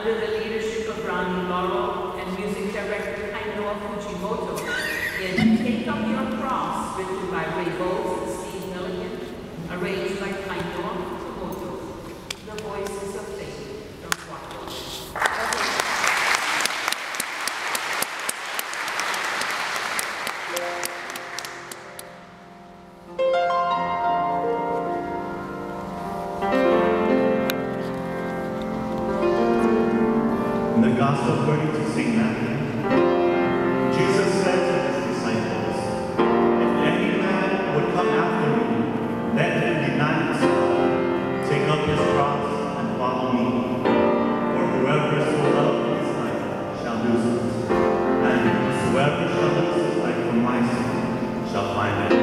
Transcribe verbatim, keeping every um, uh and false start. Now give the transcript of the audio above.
under the leadership of Rani Laurel and music director Kainoa Fukumoto, in Take Up Your Cross, written by Ray Boltz and Terry Milikan, arranged by Kainoa Fukumoto. The voices of faith from Guatemala. Gospel twenty-two, sing that. Jesus said to his disciples, "If any man would come after me, let him deny himself, take up his cross, and follow me. For whoever so loved his life shall lose it, and whosoever shall lose his life for my sake shall find it."